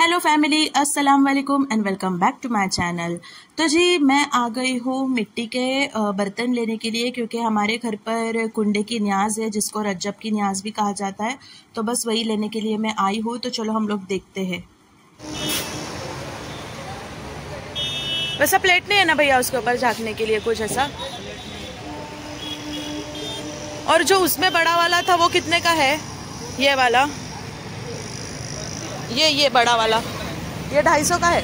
Hello family, अस्सलाम वालेकुम and welcome back to my channel. तो जी मैं आ गई हूँ मिट्टी के बर्तन लेने के लिए, क्योंकि हमारे घर पर कुंडे की नियाज है जिसको रज्जब की नियाज भी कहा जाता है, तो बस वही लेने के लिए मैं आई हूँ। तो चलो हम लोग देखते हैं। वैसा प्लेट नहीं है ना भैया उसके ऊपर झाँकने के लिए कुछ ऐसा? और जो उसमें बड़ा वाला था वो कितने का है? ये वाला, ये बड़ा वाला, ये 250 का है।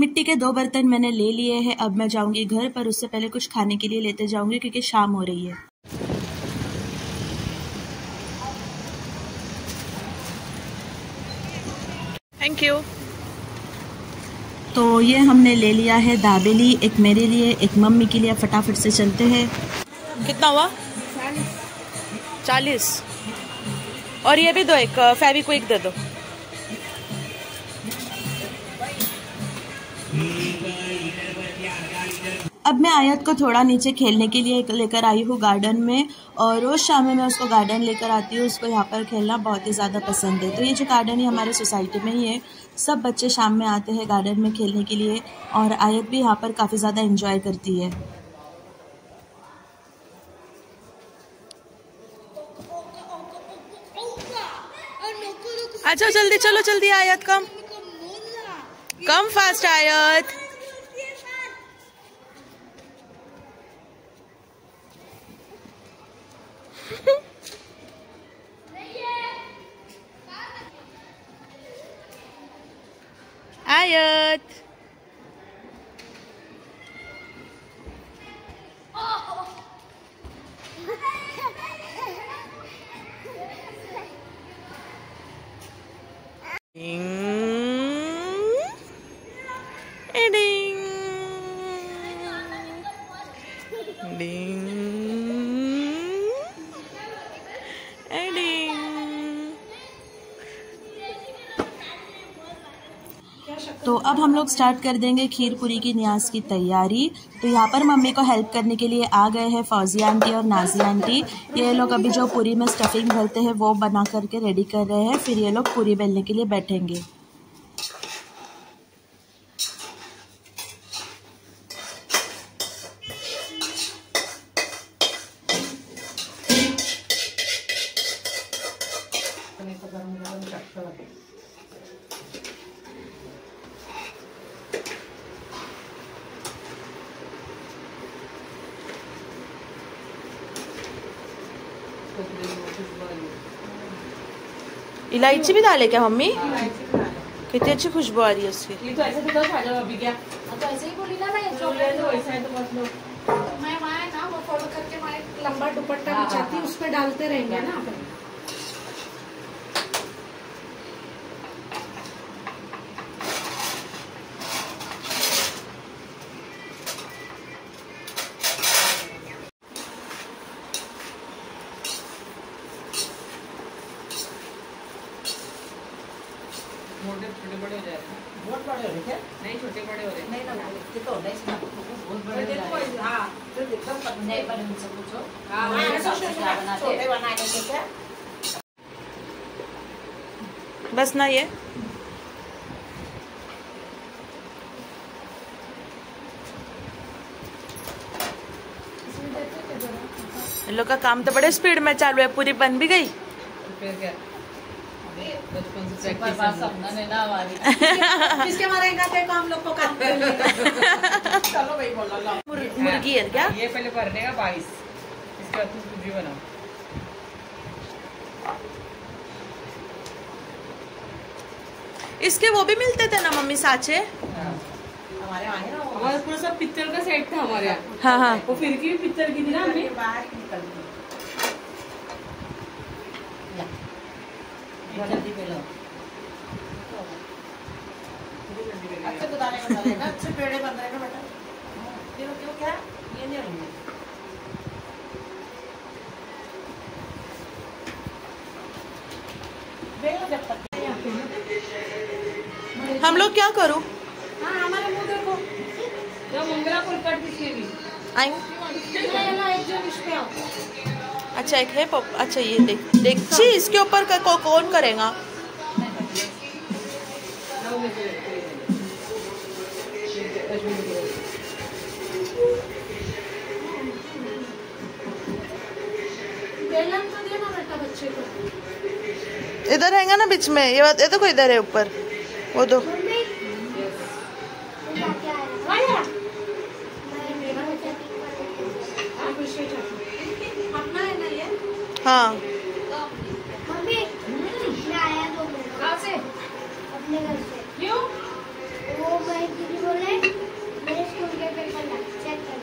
मिट्टी के 2 बर्तन मैंने ले लिए हैं। अब मैं जाऊंगी घर पर, उससे पहले कुछ खाने के लिए लेते जाऊंगी क्योंकि शाम हो रही है। Thank you. तो ये हमने ले लिया है दाबेली, एक मेरे लिए एक मम्मी के लिए। फटाफट से चलते हैं। कितना हुआ? 40। और ये भी दो, एक फेविक्विक दे दो। अब मैं आयत को थोड़ा नीचे खेलने के लिए लेकर आई हूँ गार्डन में, और रोज शाम में मैं उसको गार्डन लेकर आती हूँ। उसको यहाँ पर खेलना बहुत ही ज़्यादा पसंद है। तो ये जो गार्डन है हमारे सोसाइटी में ही है, सब बच्चे शाम में आते हैं गार्डन में खेलने के लिए, और आयत भी यहाँ पर काफ़ी ज़्यादा एंजॉय करती है। अच्छा जल्दी चलो, जल्दी आयत, कम फास्ट आयत। आयत तो अब हम लोग स्टार्ट कर देंगे खीर पूरी की नियाज की तैयारी। तो यहाँ पर मम्मी को हेल्प करने के लिए आ गए हैं फौजिया आंटी और नाजिया आंटी। ये लोग अभी जो पूरी में स्टफिंग भरते हैं वो बना करके रेडी कर रहे हैं, फिर ये लोग पूरी बेलने के लिए बैठेंगे। इलायची भी डाले क्या मम्मी? कितनी अच्छी खुशबू आ रही है उसकी। बस ना ये लोग का काम तो बड़े स्पीड में चालू है। पूरी बन भी गई। मुर्गी है क्या ये? पहले भरने का 22, इसके बाद सब्जी बनाओ। इसके वो भी मिलते थे ना मम्मी साँचे? हमारे वहाँ है ना, और पूरा सब पित्तल का सेट था हमारे यहाँ। हाँ हाँ, वो फिरकी भी पित्तल की थी ना, हमने बाहर की निकल दी। अच्छे गुदाने बन रहे ना, अच्छे पेड़े बन रहे ना बेटा। ये लोग क्यों क्या ये नहीं होंगे? हम लोग क्या करूं? हाँ, हमारे मुंह देखो। जब मुंगरा पुल कट किसी भी। आई। अच्छा एक है पप, अच्छा ये देख जी इसके ऊपर कौन करेगा। इधर हैगा ना बीच में, ये बात ये देखो इधर है ऊपर वो दो। हाँ मम्मी मैं आया तो कहाँ से? अपने घर से। क्यों? वो भाई दीदी बोले मेरे स्कूल के पेपर ला चेक कर।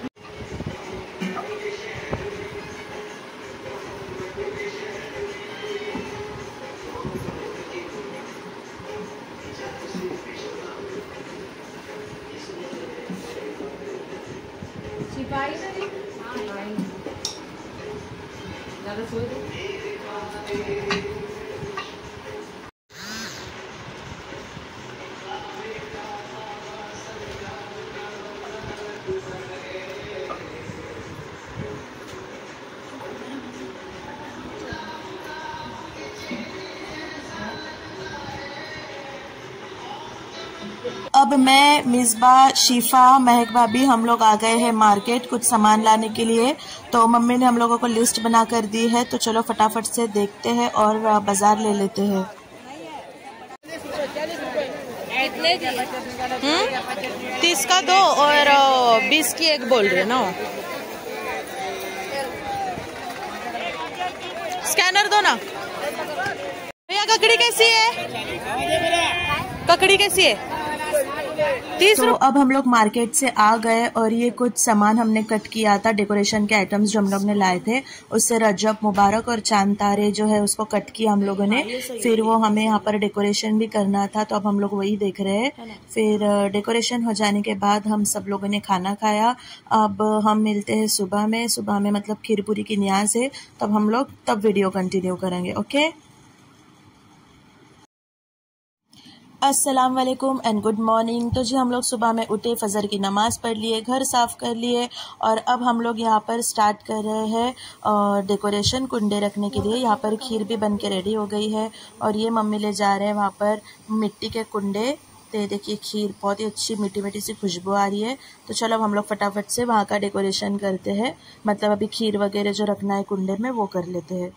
अब मैं मिसबा शीफा महकबा भी हम लोग आ गए हैं मार्केट कुछ सामान लाने के लिए। तो मम्मी ने हम लोगों को लिस्ट बना कर दी है, तो चलो फटाफट से देखते हैं और बाजार ले लेते हैं। हम्म 30 का दो और 20 की एक बोल रहे ना। स्कैनर दो ना भैया। ककड़ी कैसी है? ककड़ी कैसी है? 30। तो अब हम लोग मार्केट से आ गए और ये कुछ सामान हमने कट किया था, डेकोरेशन के आइटम्स जो हम लोग ने लाए थे उससे रजब मुबारक और चांद तारे जो है उसको कट किया हम लोगों ने। फिर वो हमें यहाँ पर डेकोरेशन भी करना था, तो अब हम लोग वही देख रहे हैं। फिर डेकोरेशन हो जाने के बाद हम सब लोगों ने खाना खाया। अब हम मिलते हैं सुबह में। सुबह में मतलब खीर पूरी की नियाज है, तब हम लोग तब वीडियो कंटिन्यू करेंगे। ओके अस्सलाम वालेकुम एंड गुड मॉर्निंग। तो जी हम लोग सुबह में उठे, फजर की नमाज़ पढ़ लिए, घर साफ़ कर लिए और अब हम लोग यहाँ पर स्टार्ट कर रहे हैं और डेकोरेशन कुंडे रखने के लिए। यहाँ पर खीर भी बन के रेडी हो गई है और ये मम्मी ले जा रहे हैं वहाँ पर मिट्टी के कुंडे। तो देखिए खीर बहुत ही अच्छी मीठी मीठी सी खुशबू आ रही है। तो चलो अब हम लोग फटाफट से वहाँ का डेकोरेशन करते हैं, मतलब अभी खीर वगैरह जो रखना है कुंडे में वो कर लेते हैं।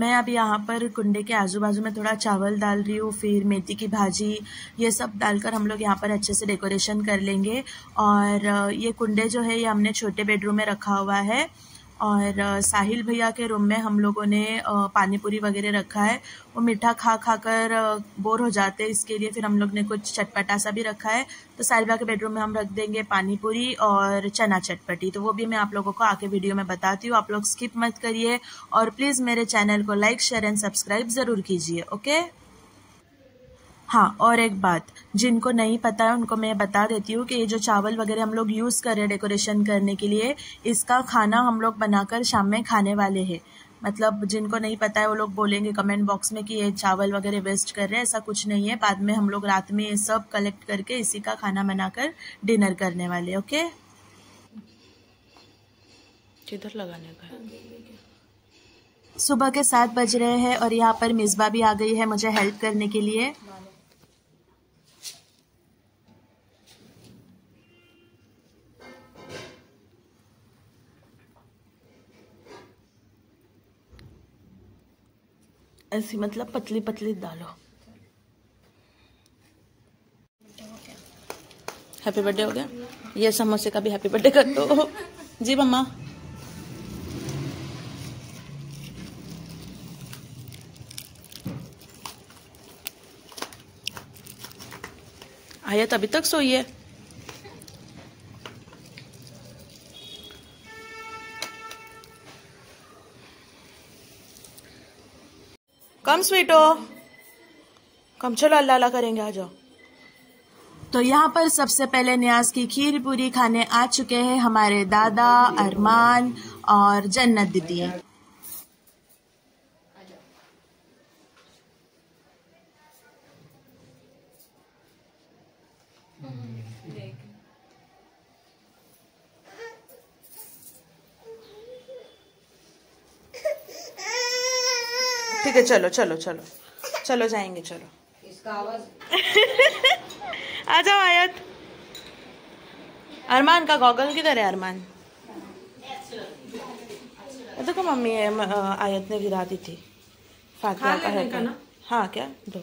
मैं अब यहाँ पर कुंडे के आजू बाजू में थोड़ा चावल डाल रही हूँ, फिर मेथी की भाजी ये सब डालकर हम लोग यहाँ पर अच्छे से डेकोरेशन कर लेंगे। और ये कुंडे जो है ये हमने छोटे बेडरूम में रखा हुआ है और साहिल भैया के रूम में हम लोगों ने पानी पूरी वगैरह रखा है। वो मीठा खा खा कर बोर हो जाते हैं, इसके लिए फिर हम लोग ने कुछ चटपटा सा भी रखा है। तो साहिल भैया के बेडरूम में हम रख देंगे पानी पूरी और चना चटपटी, तो वो भी मैं आप लोगों को आके वीडियो में बताती हूँ। आप लोग स्किप मत करिए और प्लीज़ मेरे चैनल को लाइक शेयर एंड सब्सक्राइब ज़रूर कीजिए। ओके हाँ, और एक बात जिनको नहीं पता है उनको मैं बता देती हूँ कि ये जो चावल वगैरह हम लोग यूज़ कर रहे हैं डेकोरेशन करने के लिए, इसका खाना हम लोग बनाकर शाम में खाने वाले हैं। मतलब जिनको नहीं पता है वो लोग बोलेंगे कमेंट बॉक्स में कि ये चावल वगैरह वेस्ट कर रहे हैं, ऐसा कुछ नहीं है। बाद में हम लोग रात में ये सब कलेक्ट करके इसी का खाना बनाकर डिनर करने वाले। ओके किधर लगाने का? सुबह के 7 बज रहे हैं और यहाँ पर मिसबा भी आ गई है मुझे हेल्प करने के लिए। ऐसी मतलब पतली पतली डालो। हैप्पी बर्थडे हो गया। ये समोसे का भी हैप्पी बर्थडे कर दो जी मम्मा। आयत अभी तक सोई है। कम स्वीटो कम, चलो अल्लाह अल्लाह करेंगे, आ जाओ। तो यहाँ पर सबसे पहले नियाज की खीर पूरी खाने आ चुके हैं हमारे दादा अरमान और जन्नत दीदी। ठीक है चलो चलो चलो चलो जाएंगे चलो। इसका आवाज आ जाओ आयत। अरमान का गॉगल किधर है? अरमान देखो मम्मी आयत ने गिरा दी थी फातिमा का है ना। हाँ क्या दो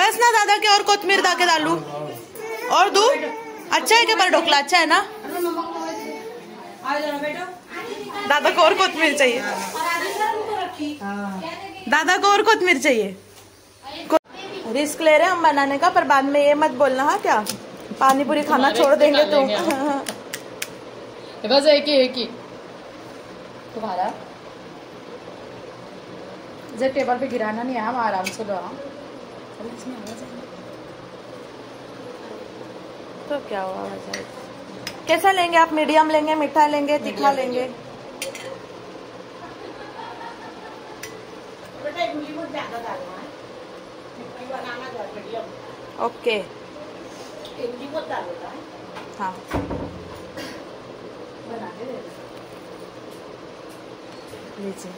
बस ना दादा के और कोतमीर दाके डालू और दू। अच्छा है क्या पर ढोकला अच्छा है ना? दादा को और कोतमीर चाहिए। दादा को और कोतमीर चाहिए। रिस्क ले रहे हैं हम बनाने का पर बाद में ये मत बोलना हाँ क्या पानी पूरी खाना छोड़ देंगे तुम। बस एक ही तुम्हारा जब टेबल पे गिराना नहीं है हम आराम से लो। तो क्या हुआ आवाज आई? कैसा लेंगे आप? मीडियम लेंगे, मीठा लेंगे, तीखा लेंगे? ओके हाँ लीजिए।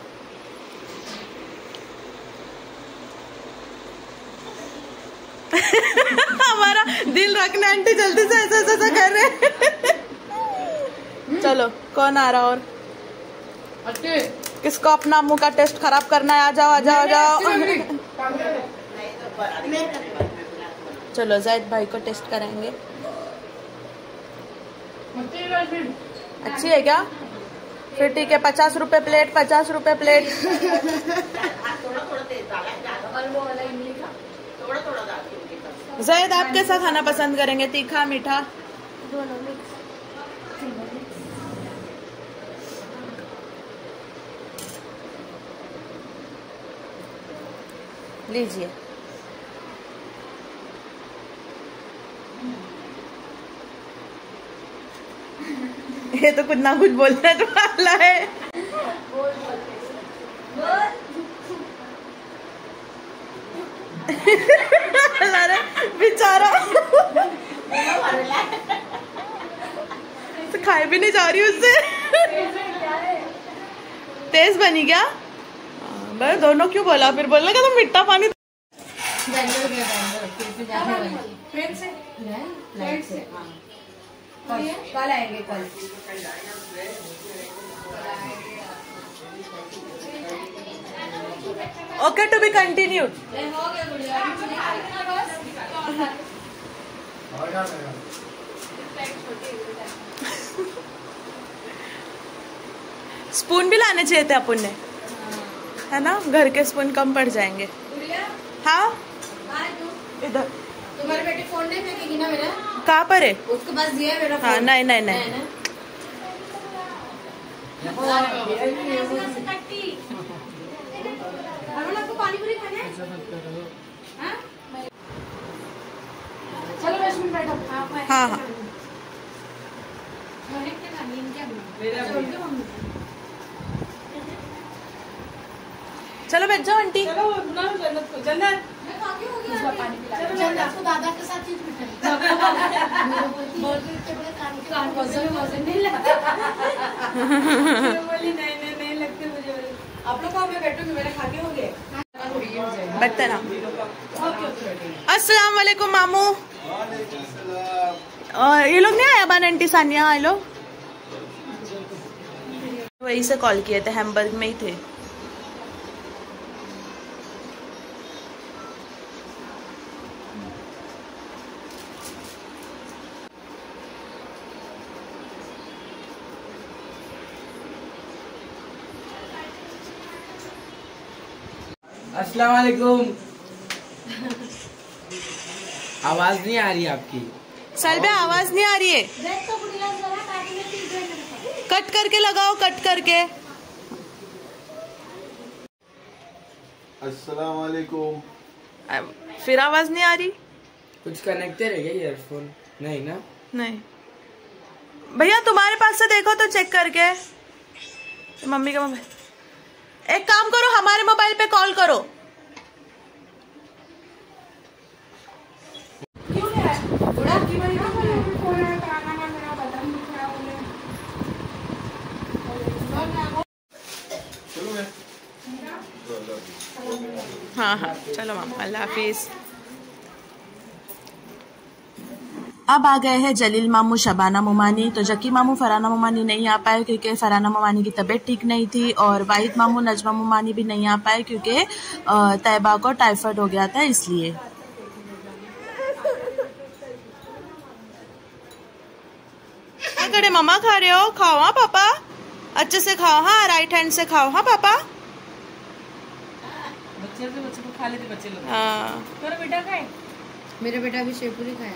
हमारा दिल रखना आंटी जल्दी से ऐसा ऐसा कर रहे। चलो कौन आ रहा और अच्छे किसको अपना मुंह का टेस्ट खराब करना है? आ जाओ आ जाओ आ जाओ। चलो जैद भाई को टेस्ट कराएंगे। अच्छी है क्या? फिर ठीक है 50 रुपए प्लेट 50 रुपए प्लेट। जैद आप कैसा खाना पसंद करेंगे? तीखा मीठा लीजिए। ये तो कुछ ना कुछ बोलना तो वाला है। बेचारा तो खाए भी नहीं जा रही उससे। तेज बनी क्या? बस दोनों क्यों बोला? फिर बोलना क्या तो मिट्टा पानी कल आएंगे कल। Okay to be continued. Spoon भी लाने चाहिए थे अपन ने है ना? घर के स्पून कम पड़ जाएंगे। हाँ इधर तुम्हारे बेटे फोन नहीं फेंकेगी ना मेरा? कहाँ पर है उसको बस दिया मेरा फोन। हाँ नहीं नहीं नहीं हाँ हाँ चलो बैठ जाओ आंटी। जन्नत दादा के साथ बोली नहीं नहीं नहीं लगते मुझे। आप लोग मैं बैठूंगी मेरे खाके हो गए बैठते ना। अस्सलाम वालेकुम मामू। और ये लोग नहीं आया बान आंटी सानिया ये लोग वहीं से कॉल किए थे हैमबर्ग में ही थे। अस्सलाम वालेकुम। आवाज नहीं आ रही आपकी सलबे। आवाज नहीं आ रही है। कट करके लगाओ कट करके। अस्सलाम वालेकुम। फिर आवाज नहीं आ रही। कुछ कनेक्ट रह गया ईयरफोन नहीं ना? नहीं भैया तुम्हारे पास से देखो तो चेक करके। मम्मी का मोबाइल एक काम करो हमारे मोबाइल पे कॉल करो। हाँ हाँ चलो मामा, अल्लाह हाफिज़। अब आ गए हैं जलील मामू, शबाना ममानी। तो जकी मामू फराना ममानी नहीं आ पाए क्योंकि फराना ममानी की तबीयत ठीक नहीं थी, और वाहिद मामू नजमा ममानी भी नहीं आ पाए क्योंकि तैयबा को टाइफाइड हो गया था इसलिए। मामा खा रहे हो? खाओ हाँ पापा, अच्छे से खाओ हाँ, राइट हैंड से खाओ हाँ पापा। बच्चे को खा लेते बच्चे लोग। हाँ बेटा खाए, मेरा बेटा भी शेव पूरी खाए।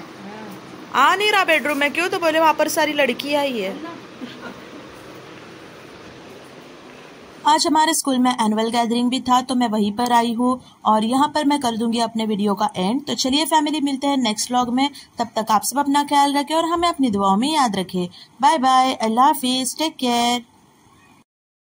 आ नहीं रहा बेडरूम में क्यों? तो बोले वहाँ पर सारी लड़की आई है। आज हमारे स्कूल में एनुअल गैदरिंग भी था तो मैं वहीं पर आई हूँ, और यहाँ पर मैं कर दूंगी अपने वीडियो का एंड। तो चलिए फैमिली, मिलते हैं नेक्स्ट व्लॉग में। तब तक आप सब अपना ख्याल रखें और हमें अपनी दुआओं में याद रखें। बाय बाय, अल्लाह हाफिज़, टेक केयर।